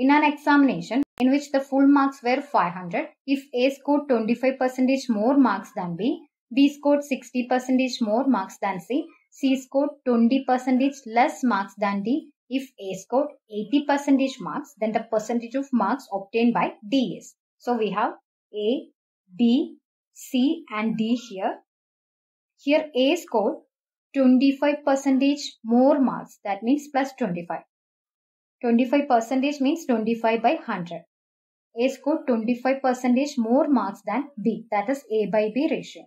In an examination in which the full marks were 500, if A scored 25% more marks than B, B scored 60% more marks than C, C scored 20% less marks than D, if A scored 80% marks, then the percentage of marks obtained by D is. So we have A, B, C and D here. Here A scored 25% more marks, that means plus 25. 25% means 25 by 100. A scored 25% more marks than B, that is A by B ratio.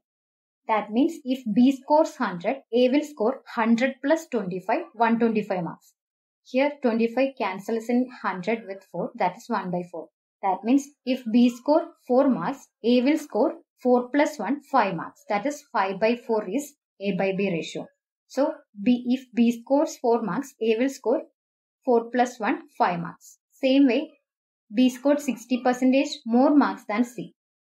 That means if B scores 100, A will score 100 plus 25, 125 marks. Here 25 cancels in 100 with 4, that is 1 by 4. That means if B score 4 marks, A will score 4 plus 1, 5 marks. That is 5 by 4 is A by B ratio. So if B scores 4 marks, A will score 4 plus 1, 5 marks. Same way, B scored 60% more marks than C.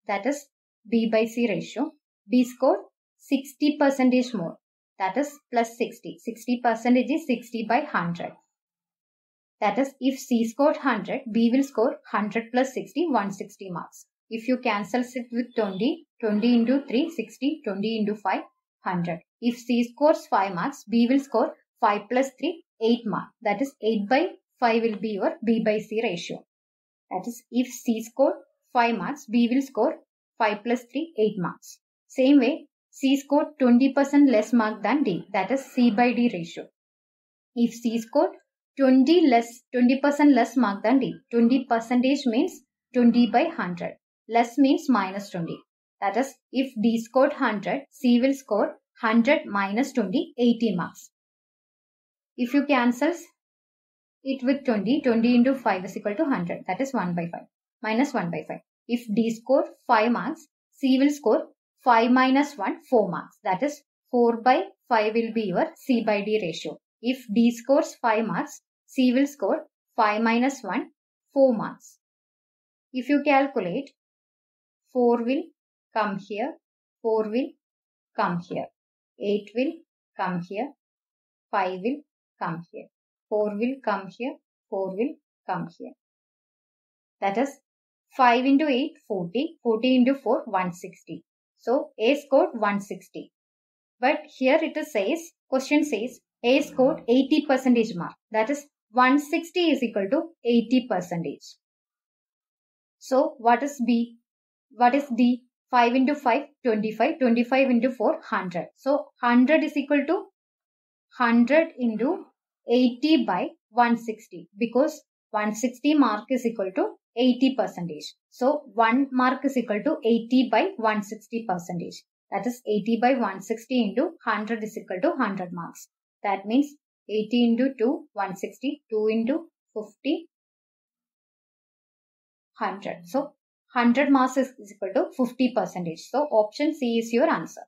That is B by C ratio. B scored 60% more. That is plus 60. 60% is 60 by 100. That is, if C scored 100, B will score 100 plus 60, 160 marks. If you cancel it with 20, 20 into 3, 60, 20 into 5, 100. If C scores 5 marks, B will score 5 plus 3, 8 marks. That is, 8 by 5 will be your B by C ratio. That is, if C scored 5 marks, B will score 5 plus 3, 8 marks. Same way, C scored 20% less mark than D. That is, C by D ratio. If C scored 20% less mark than D. 20% means 20 by 100. Less means minus 20. That is, if D scored 100, C will score 100 minus 20, 80 marks. If you cancel it with 20, 20 into 5 is equal to 100. That is 1 by 5. Minus 1 by 5. If D scored 5 marks, C will score 5 minus 1, 4 marks. That is 4 by 5 will be your C by D ratio. If D scores 5 marks, C will score 5 minus 1, 4 marks. If you calculate, 4 will come here, 4 will come here, 8 will come here, 5 will come here, 4 will come here, 4 will come here. That is 5 into 8, 40, 40 into 4, 160. So A scored 160. But here it says, question says, A scored 80% mark. That is 160 is equal to 80%. So what is B? What is D? 5 into 5, 25. 25 into 4, 100. So 100 is equal to 100 into 80 by 160. Because 160 mark is equal to 80%. So 1 mark is equal to 80 by 160%. That is 80 by 160 into 100 is equal to 100 marks. That means 80 into 2, 160, 2 into 50, 100. So 100 marks is equal to 50%. So option C is your answer.